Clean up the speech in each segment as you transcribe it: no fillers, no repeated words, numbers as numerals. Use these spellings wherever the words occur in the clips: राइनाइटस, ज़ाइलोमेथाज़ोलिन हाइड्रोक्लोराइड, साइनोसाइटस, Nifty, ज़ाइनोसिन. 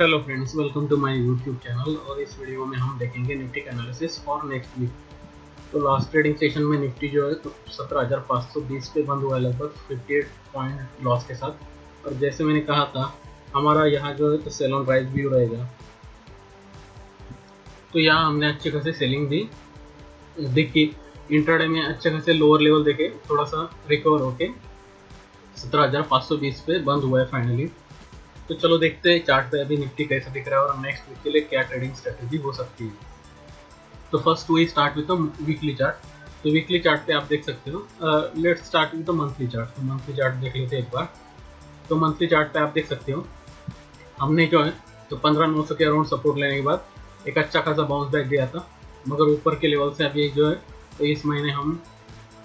Hello friends, welcome to my YouTube channel. और इस video में हम देखेंगे निफ्टी का एनालिसिस और नेक्स्ट वीक। तो लास्ट ट्रेडिंग सेशन में निफ्टी जो है तो 17,520 पे बंद हुआ है, लगभग 58 पॉइंट लॉस के साथ। और जैसे मैंने कहा था, हमारा यहाँ जो है तो सेल ऑन राइज व्यू रहेगा, तो यहाँ हमने अच्छे खासे सेलिंग दी। देखिए इंट्राडे में अच्छे खासे लोअर लेवल देखे, थोड़ा सा रिकवर होके 17,520 पे बंद हुआ है फाइनली। तो चलो देखते हैं चार्ट पे अभी निफ्टी कैसे दिख रहा है और नेक्स्ट वीक के लिए क्या ट्रेडिंग स्ट्रेटजी हो सकती है। तो first we start with the weekly chart. तो वीकली चार्ट पे आप देख सकते हो। Let's start with the monthly chart. तो मंथली चार्ट देख लेते हैं एक बार। तो मंथली चार्ट पे आप देख सकते हो, हमने जो है तो 15,900 के अराउंड सपोर्ट लेने के बाद एक अच्छा खासा बाउंस बैक दिया था, मगर ऊपर के लेवल से अभी जो है तो इस महीने हम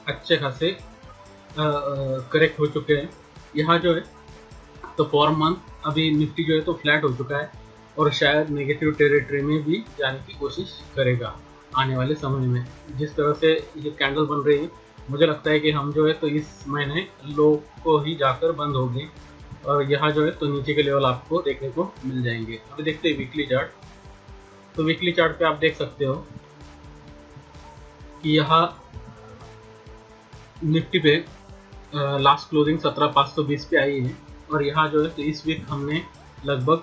अच्छे खासे करेक्ट हो चुके हैं। यहाँ जो है तो फॉर मंथ अभी निफ्टी जो है तो फ्लैट हो चुका है और शायद नेगेटिव टेरिटरी में भी जाने की कोशिश करेगा आने वाले समय में। जिस तरह से ये कैंडल बन रही है, मुझे लगता है कि हम जो है तो इस महीने लो को ही जाकर बंद हो गए और यहाँ जो है तो नीचे के लेवल आपको देखने को मिल जाएंगे। अभी देखते हैं वीकली चार्ट। तो वीकली चार्ट पे आप देख सकते हो कि यहाँ निफ्टी पे लास्ट क्लोजिंग 17,520 पे आई है और यहाँ जो है तो इस वीक हमने लगभग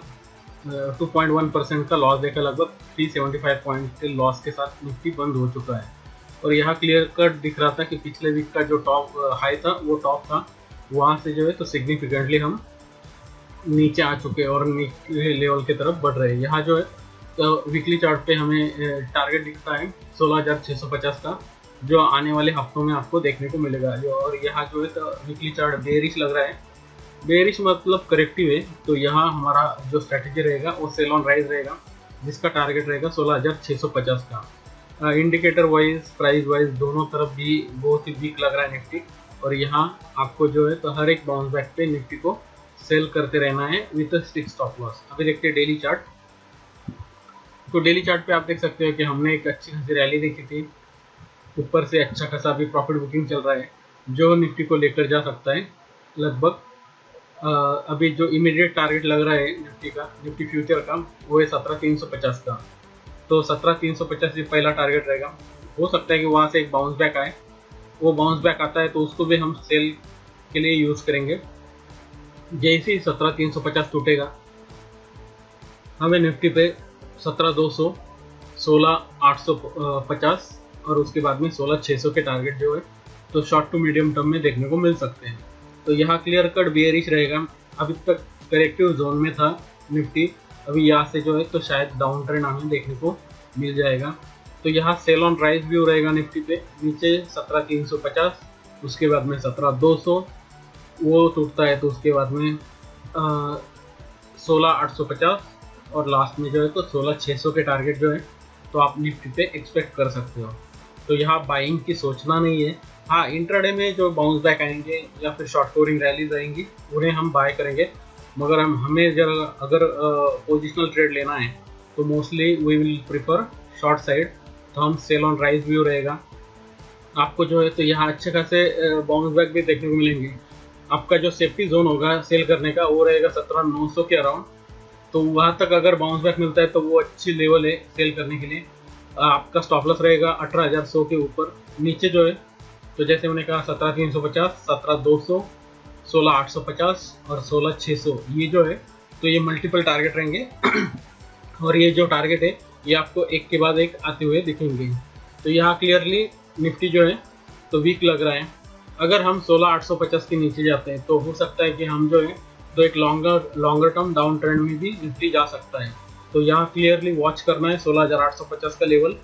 2.1% का लॉस देखा, लगभग 375 पॉइंट के लॉस के साथ निफ्टी बंद हो चुका है। और यहाँ क्लियर कट दिख रहा था कि पिछले वीक का जो टॉप हाई था वो टॉप था, वहाँ से जो है तो सिग्निफिकेंटली हम नीचे आ चुके और नीचे लेवल की तरफ बढ़ रहे हैं। यहाँ जो है तो वीकली चार्ट पे हमें टारगेट दिखता है 16,650 का, जो आने वाले हफ्तों में आपको देखने को मिलेगा। और यहाँ जो है तो वीकली चार्ट बेरिश लग रहा है, बेरिश मतलब करेक्टिव है। तो यहाँ हमारा जो स्ट्रैटेजी रहेगा वो सेल ऑन राइज रहेगा, जिसका टारगेट रहेगा 16,650 का। इंडिकेटर वाइज, प्राइस वाइज दोनों तरफ भी बहुत ही वीक लग रहा है निफ्टी। और यहाँ आपको जो है तो हर एक बाउंस बैक पे निफ्टी को सेल करते रहना है with a stick stop loss. अभी देखते हैं डेली चार्ट। तो डेली चार्ट पे आप देख सकते हो कि हमने एक अच्छी खासी रैली देखी थी, ऊपर से अच्छा खासा भी प्रॉफिट बुकिंग चल रहा है जो निफ्टी को लेकर जा सकता है। लगभग अभी जो इमीडिएट टारगेट लग रहा है निफ्टी का, निफ्टी फ्यूचर का, वो है 17,350 का। तो 17,350 ये पहला टारगेट रहेगा। हो सकता है कि वहाँ से एक बाउंस बैक आए, वो बाउंस बैक आता है तो उसको भी हम सेल के लिए यूज़ करेंगे। जैसे ही 17,350 टूटेगा, हमें निफ्टी पे 17,200, 16,850 और उसके बाद में 16,600 के टारगेट जो है तो शॉर्ट टू मीडियम टर्म में देखने को मिल सकते हैं। तो यहाँ क्लियर कट बेयरिश रहेगा, अभी तक करेक्टिव जोन में था निफ्टी, अभी यहाँ से जो है तो शायद डाउन ट्रेंड हमें देखने को मिल जाएगा। तो यहाँ सेल ऑन राइज व्यू रहेगा निफ्टी पे, नीचे 17,350, उसके बाद में 17,200 वो टूटता है तो उसके बाद में 16,850 और लास्ट में जो है तो 16,600 के टारगेट जो है तो आप निफ्टी पे एक्सपेक्ट कर सकते हो। तो यहाँ बाइंग की सोचना नहीं है। हाँ, इंट्राडे में जो बाउंस बैक आएंगे या फिर शॉर्ट कवरिंग रैलीज आएंगी उन्हें हम बाय करेंगे, मगर हमें जरा अगर पोजिशनल ट्रेड लेना है तो mostly we will prefer short side. तो हम सेल ऑन राइज व्यू रहेगा, आपको जो है तो यहाँ अच्छे खासे बाउंस बैक भी देखने को मिलेंगे। आपका जो सेफ्टी जोन होगा सेल करने का वो रहेगा 17,900 के अराउंड। तो वहाँ तक अगर बाउंस बैक मिलता है तो वो अच्छी लेवल है सेल करने के लिए। आपका स्टॉप लॉस रहेगा 18,100 के ऊपर। नीचे जो है तो जैसे मैंने कहा 17,350, 17,200, 16,850 और 16,600 ये जो है तो ये मल्टीपल टारगेट रहेंगे और ये जो टारगेट है ये आपको एक के बाद एक आते हुए दिखेंगे। तो यहाँ क्लियरली निफ्टी जो है तो वीक लग रहा है। अगर हम 16,850 के नीचे जाते हैं तो हो सकता है कि हम जो है तो एक लॉन्गर टर्म डाउन ट्रेंड में भी निफ्टी जा सकता है। तो यहाँ क्लियरली वॉच करना है 16,850 का लेवल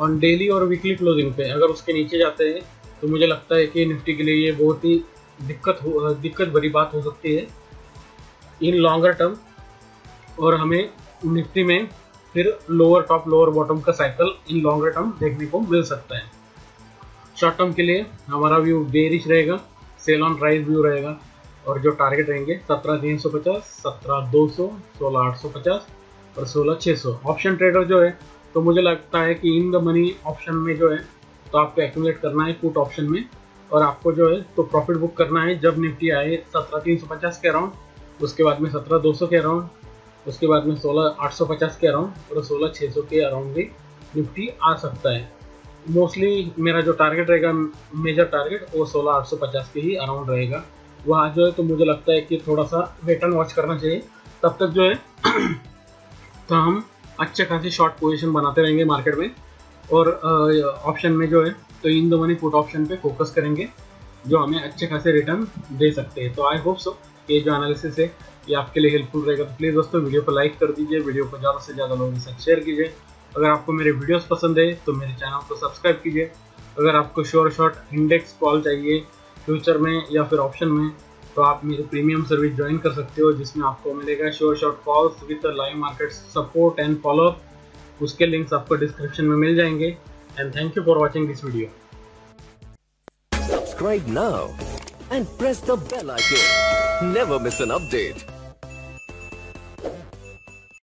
ऑन डेली और वीकली क्लोजिंग पे। अगर उसके नीचे जाते हैं तो मुझे लगता है कि निफ्टी के लिए ये बहुत ही दिक्कत भरी बात हो सकती है इन लॉन्गर टर्म। और हमें निफ्टी में फिर लोअर टॉप लोअर बॉटम का साइकिल इन लॉन्गर टर्म देखने को मिल सकता है। शॉर्ट टर्म के लिए हमारा व्यू बेरिश रहेगा, सेल ऑन राइज व्यू रहेगा और जो टारगेट रहेंगे 17,350, 17,200, 16,850 और 16,600। ऑप्शन ट्रेडर जो है तो मुझे लगता है कि इन द मनी ऑप्शन में जो है तो आपको एक्यूमुलेट करना है पुट ऑप्शन में और आपको जो है तो प्रॉफिट बुक करना है जब निफ्टी आए 17,350 के अराउंड, उसके बाद में 17,200 के अराउंड उसके बाद में 16,850 के अराउंड और 16,600 के अराउंड भी निफ्टी आ सकता है। मोस्टली मेरा जो टारगेट रहेगा, मेजर टारगेट, वो 16,850 के ही अराउंड रहेगा। वहाँ जो है तो मुझे लगता है कि थोड़ा सा वेट एंड वॉच करना चाहिए। तब तक जो है तो हम अच्छे खासी शॉर्ट पोजीशन बनाते रहेंगे मार्केट में, और ऑप्शन में जो है तो इन दो मनी पुट ऑप्शन पे फोकस करेंगे जो हमें अच्छे खासे रिटर्न दे सकते हैं। तो आई होप सो ये जो एनालिसिस है ये आपके लिए हेल्पफुल रहेगा। तो प्लीज़ दोस्तों वीडियो को लाइक कर दीजिए, वीडियो को ज़्यादा से ज़्यादा लोगों के साथ शेयर कीजिए। अगर आपको मेरे वीडियोस पसंद है तो मेरे चैनल को सब्सक्राइब कीजिए। अगर आपको श्योर शॉर्ट इंडेक्स कॉल चाहिए फ्यूचर में या फिर ऑप्शन में, तो आप मेरी प्रीमियम सर्विस ज्वाइन कर सकते हो, जिसमें आपको मिलेगा sure short calls with live market support and follow up. उसके लिंक्स आपको डिस्क्रिप्शन में मिल जाएंगे। And thank you for watching this video. Subscribe now and press the bell icon. Never miss an update.